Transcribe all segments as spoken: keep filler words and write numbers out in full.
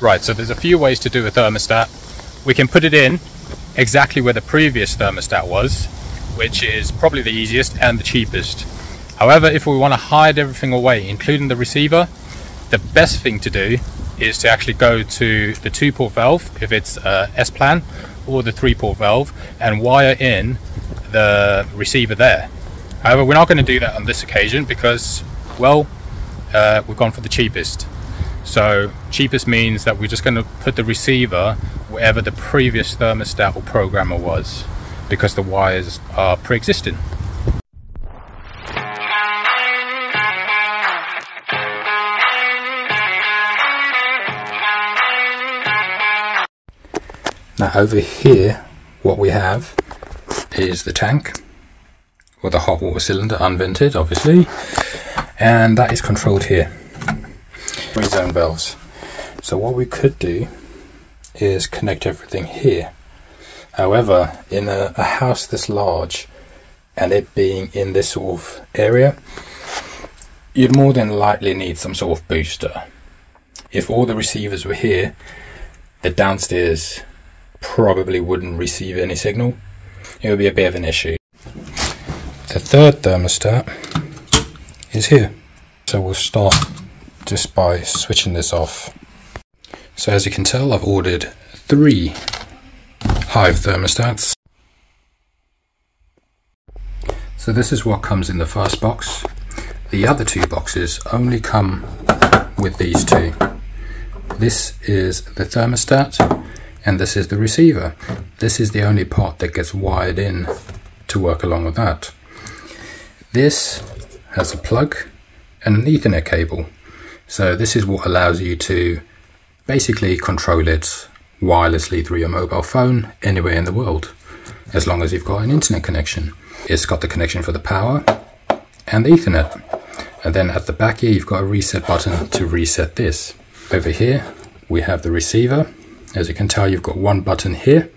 Right, so there's a few ways to do a thermostat. We can put it in exactly where the previous thermostat was, which is probably the easiest and the cheapest. However, if we want to hide everything away, including the receiver, the best thing to do is to actually go to the two-port valve, if it's uh, S-Plan, or the three-port valve, and wire in the receiver there. However, we're not going to do that on this occasion because, well, uh, we've gone for the cheapest. So cheapest means that we're just going to put the receiver wherever the previous thermostat or programmer was, because the wires are pre-existing. Now over here, what we have is the tank, or the hot water cylinder, unvented obviously, and that is controlled here. Three zone valves. So what we could do is connect everything here. However, in a, a house this large, and it being in this sort of area, you'd more than likely need some sort of booster. If all the receivers were here, the downstairs probably wouldn't receive any signal. It would be a bit of an issue. The third thermostat is here. So we'll start just by switching this off. So as you can tell, I've ordered three Hive thermostats. So this is what comes in the first box. The other two boxes only come with these two. This is the thermostat, and this is the receiver. This is the only part that gets wired in to work along with that. This has a plug and an Ethernet cable. So this is what allows you to basically control it wirelessly through your mobile phone anywhere in the world, as long as you've got an internet connection. It's got the connection for the power and the Ethernet. And then at the back here, you've got a reset button to reset this. Over here, we have the receiver. As you can tell, you've got one button here.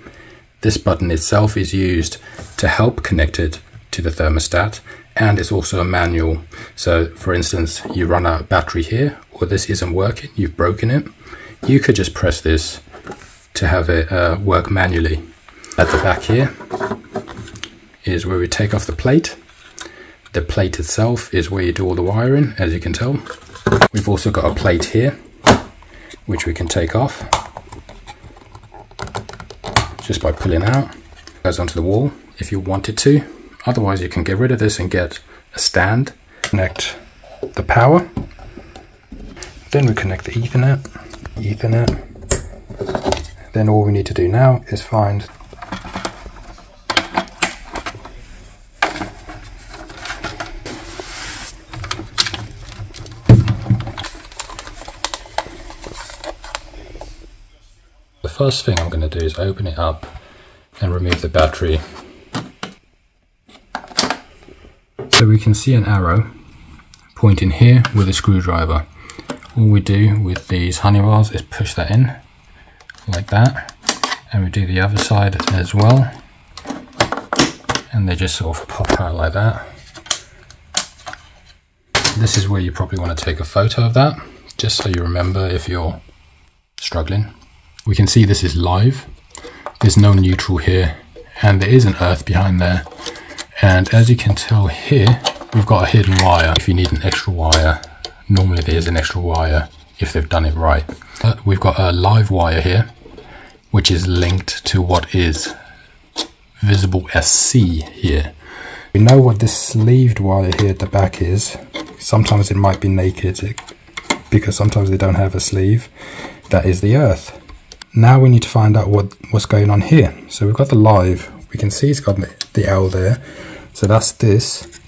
This button itself is used to help connect it to the thermostat, and it's also a manual. So for instance, you run out of battery here, or this isn't working, you've broken it. You could just press this to have it uh, work manually. At the back here is where we take off the plate. The plate itself is where you do all the wiring, as you can tell. We've also got a plate here, which we can take off just by pulling out. It goes onto the wall if you wanted to. Otherwise, you can get rid of this and get a stand. Connect the power. Then we connect the Ethernet. Ethernet. Then all we need to do now is find the first thing I'm going to do is open it up and remove the battery. So we can see an arrow pointing here with a screwdriver. All we do with these Honeywells is push that in like that, and we do the other side as well, and they just sort of pop out like that. This is where you probably want to take a photo of that, just so you remember if you're struggling. We can see this is live, there's no neutral here, and there is an earth behind there. And as you can tell here, we've got a hidden wire. If you need an extra wire, normally there's an extra wire if they've done it right. Uh, we've got a live wire here, which is linked to what is visible as C here. We know what this sleeved wire here at the back is. Sometimes it might be naked, because sometimes they don't have a sleeve. That is the earth. Now we need to find out what, what's going on here. So we've got the live. We can see it's got the L there. So that's this.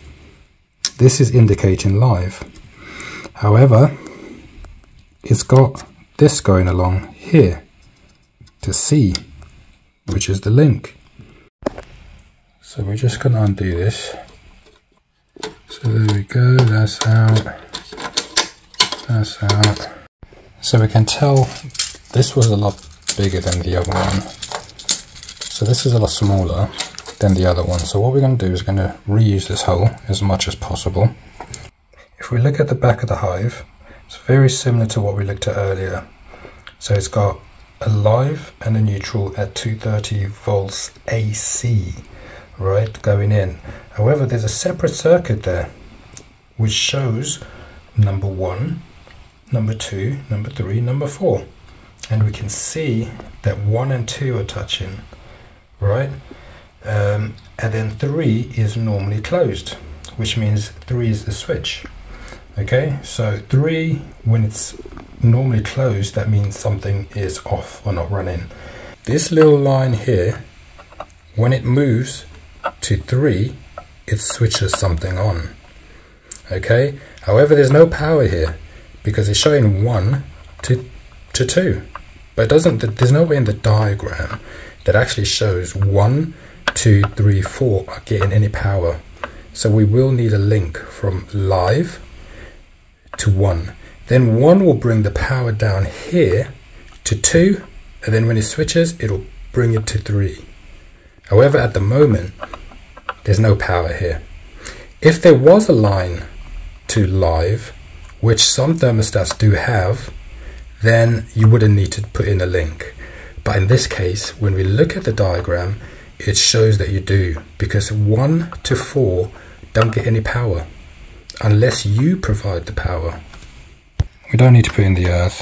This is indicating live. However, it's got this going along here to C, which is the link. So we're just going to undo this. So there we go, that's out, that's out. So we can tell this was a lot bigger than the other one. So this is a lot smaller than the other one. So what we're going to do is going to reuse this hole as much as possible. If we look at the back of the hive, it's very similar to what we looked at earlier. So it's got a live and a neutral at two thirty volts A C, right, going in. However, there's a separate circuit there which shows number one, number two, number three, number four. And we can see that one and two are touching, right? Um, and then three is normally closed, which means three is the switch. Okay, so three, when it's normally closed, that means something is off or not running. This little line here, when it moves to three, it switches something on. Okay, however, there's no power here because it's showing one to to two, but it doesn't, there's no way in the diagram that actually shows one, two, three, four are getting any power. So we will need a link from live to one. Then one will bring the power down here to two, and then when it switches, it'll bring it to three. However, at the moment, there's no power here. If there was a line to live, which some thermostats do have, then you wouldn't need to put in a link. But in this case, when we look at the diagram, it shows that you do, because one to four don't get any power unless you provide the power. We don't need to put in the earth,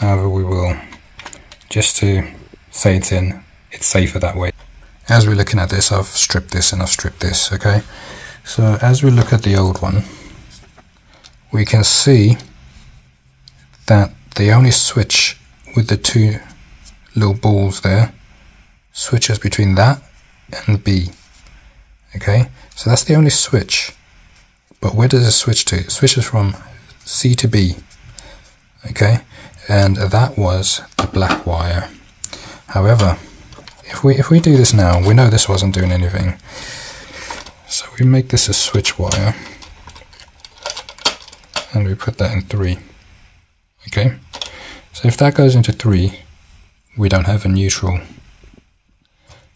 however we will, just to say it's in, it's safer that way. As we're looking at this, I've stripped this and I've stripped this, okay? So as we look at the old one, we can see that the only switch with the two little balls there switches between that and B. Okay, so that's the only switch. But where does it switch to? It switches from C to B. Okay, and that was the black wire. However, if we if we do this now, we know this wasn't doing anything. So we make this a switch wire, and we put that in three. Okay, so if that goes into three, we don't have a neutral.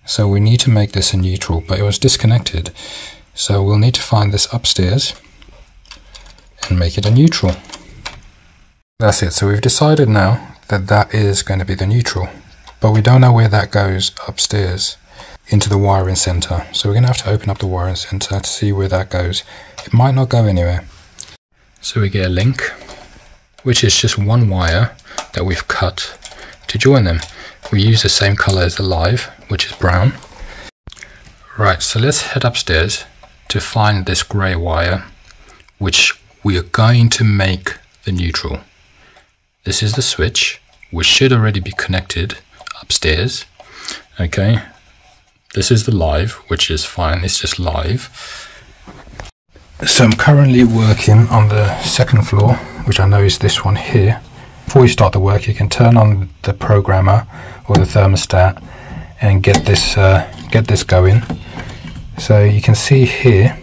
So we need to make this a neutral, but it was disconnected. So we'll need to find this upstairs and make it a neutral. That's it. So we've decided now that that is going to be the neutral, but we don't know where that goes upstairs into the wiring center. So we're going to have to open up the wiring center to see where that goes. It might not go anywhere. So we get a link, which is just one wire that we've cut to join them. We use the same color as the live, which is brown. Right, so let's head upstairs to find this gray wire, which we are going to make the neutral. This is the switch, which should already be connected upstairs. Okay, this is the live, which is fine, it's just live. So I'm currently working on the second floor, which I know is this one here. Before you start the work, you can turn on the programmer or the thermostat and get this uh, get this going. So you can see here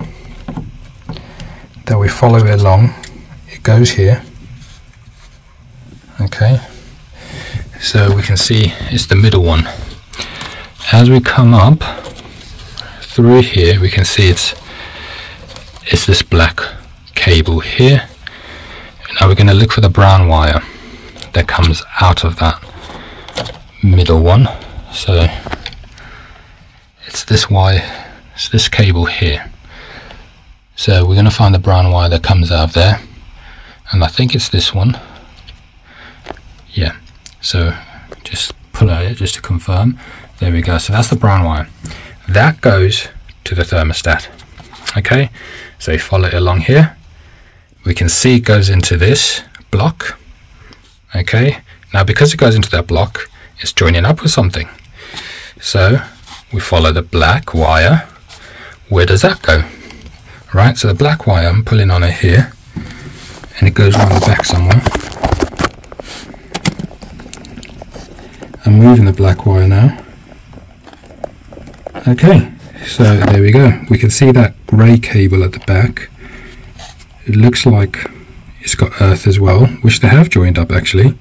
that we follow it along. It goes here. Okay. So we can see it's the middle one. As we come up through here, we can see it's it's this black cable here. Now we're going to look for the brown wire that comes out of that middle one. So it's this wire, it's this cable here. So we're going to find the brown wire that comes out of there, and I think it's this one. Yeah, so just pull out it just to confirm. There we go. So that's the brown wire that goes to the thermostat. Okay, so you follow it along here. We can see it goes into this block. Okay, now because it goes into that block, it's joining up with something. So we follow the black wire. Where does that go? Right, so the black wire, I'm pulling on it here, and it goes around the back somewhere. I'm moving the black wire now. Okay, so there we go. We can see that grey cable at the back. It looks like it's got earth as well, which they have joined up actually.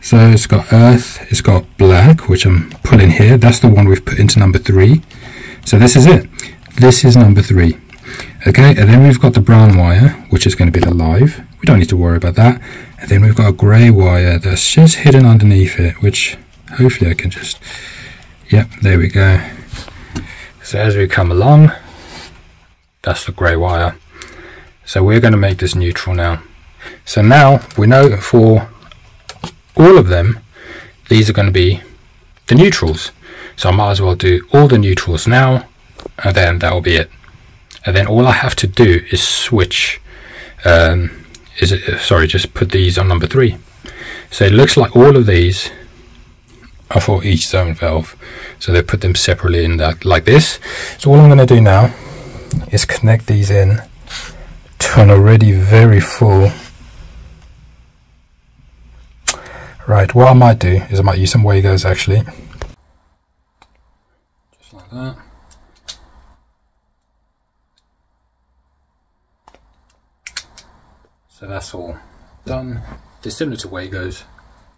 So it's got earth, it's got black, which I'm pulling here. That's the one we've put into number three. So this is it. This is number three. Okay, and then we've got the brown wire, which is going to be the live. We don't need to worry about that. And then we've got a grey wire that's just hidden underneath it, which hopefully I can just, yep, there we go. So as we come along, that's the grey wire. So we're going to make this neutral now. So now we know for all of them, these are going to be the neutrals. So I might as well do all the neutrals now, and then that will be it. And then all I have to do is switch, um, is it, sorry, just put these on number three. So it looks like all of these are for each zone valve. So they put them separately in that, like this. So all I'm going to do now is connect these in to an already very full. Right, what I might do is I might use some Wagos actually. Just like that. So that's all done. They're similar to Wagos,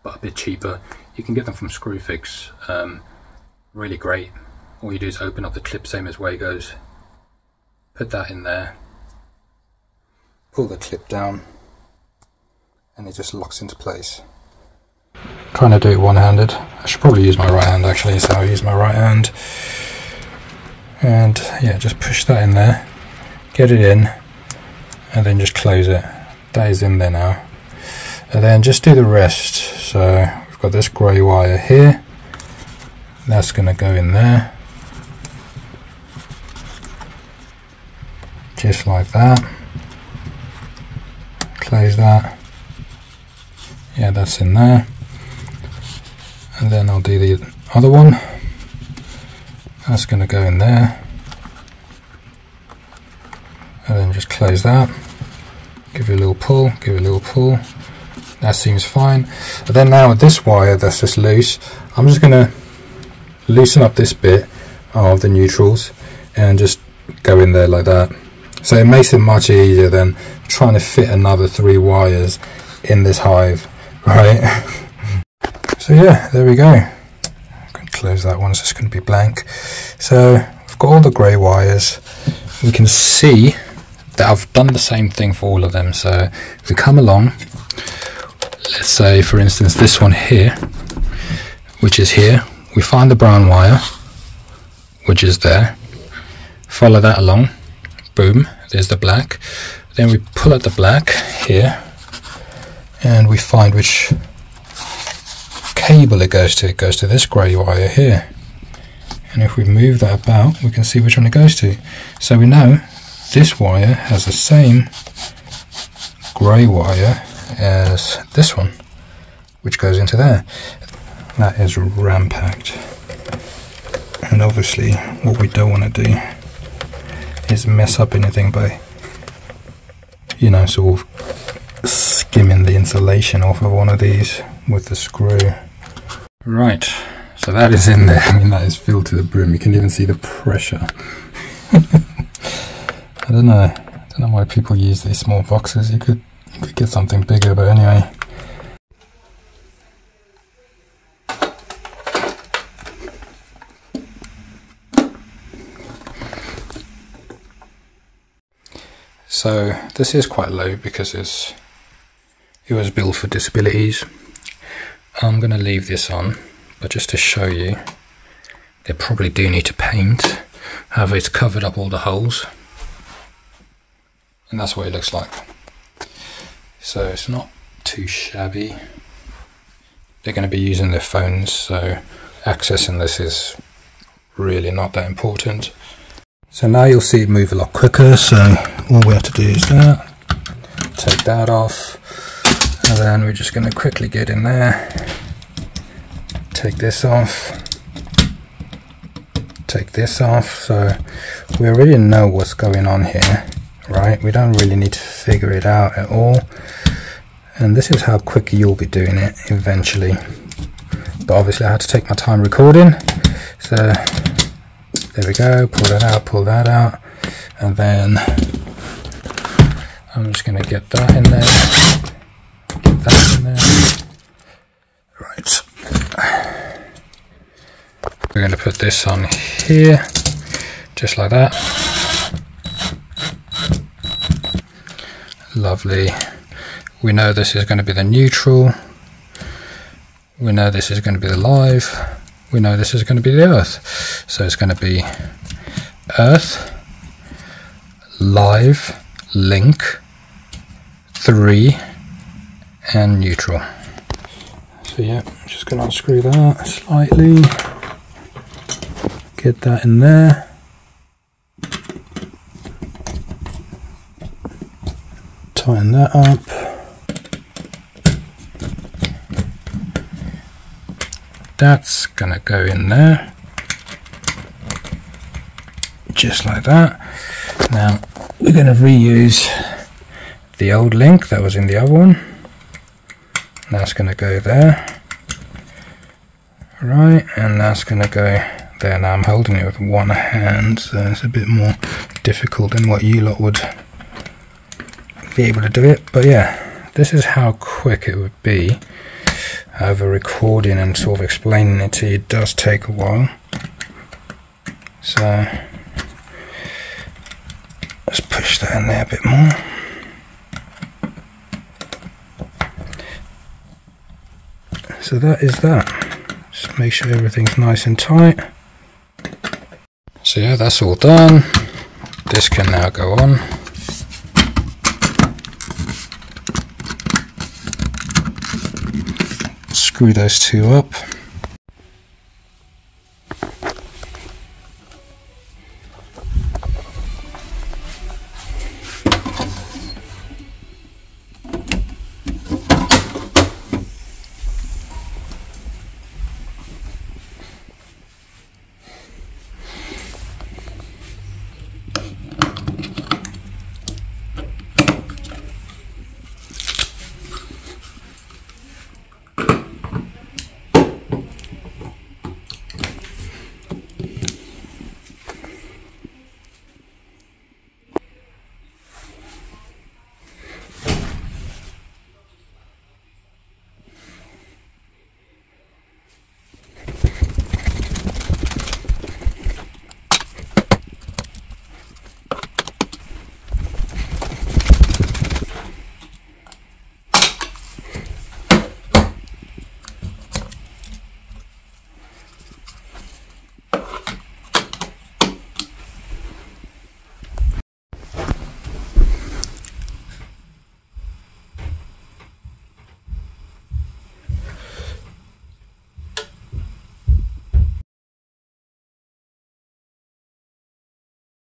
but a bit cheaper. You can get them from Screwfix, um, really great. All you do is open up the clip, same as Wagos. Put that in there, pull the clip down, and it just locks into place. I'm trying to do it one-handed. I should probably use my right hand actually, so I'll use my right hand. And yeah, just push that in there, get it in, and then just close it. That is in there now. And then just do the rest. So we've got this grey wire here, that's going to go in there. Just like that. Close that. Yeah, that's in there. And then I'll do the other one. That's going to go in there. And then just close that. Give it a little pull, give it a little pull. That seems fine. And then now with this wire that's just loose, I'm just going to loosen up this bit of the neutrals and just go in there like that. So it makes it much easier than trying to fit another three wires in this hive, right? So yeah, there we go. I'm going to close that one, so it's going to be blank. So I've got all the grey wires. We can see that I've done the same thing for all of them. So if we come along, let's say for instance this one here, which is here, we find the brown wire, which is there, follow that along. Boom, there's the black. Then we pull out the black here and we find which cable it goes to. It goes to this grey wire here, and if we move that about we can see which one it goes to. So we know this wire has the same grey wire as this one, which goes into there. That is ram-packed, and obviously what we don't want to do is mess up anything by, you know, sort of skimming the insulation off of one of these with the screw. Right, so that is in there. I mean, that is filled to the brim. You can even see the pressure. I don't know. I don't know why people use these small boxes. You could, you could get something bigger, but anyway. So this is quite low because it's, it was built for disabilities. I'm going to leave this on, but just to show you, they probably do need to paint. However, it's covered up all the holes, and that's what it looks like. So it's not too shabby. They're going to be using their phones, so accessing this is really not that important. So now you'll see it move a lot quicker, so all we have to do is that, take that off, and then we're just going to quickly get in there, take this off, take this off. So we already know what's going on here, right? We don't really need to figure it out at all, and this is how quick you'll be doing it eventually. But obviously I had to take my time recording, so there we go, pull that out, pull that out, and then I'm just going to get that in there, get that in there, right, we're going to put this on here, just like that, lovely. We know this is going to be the neutral. We know this is going to be the live. We know this is going to be the earth. So it's going to be earth, live, link, three, and neutral. So yeah, I'm just going to unscrew that slightly. Get that in there. Tighten that up. That's gonna go in there, just like that. Now we're gonna reuse the old link that was in the other one. That's gonna go there, right, and that's gonna go there. Now I'm holding it with one hand, so it's a bit more difficult than what you lot would be able to do it, but yeah, this is how quick it would be over recording and sort of explaining it to you. It does take a while, so let's push that in there a bit more. So that is that. Just make sure everything's nice and tight. So yeah, that's all done. This can now go on. Screw those two up.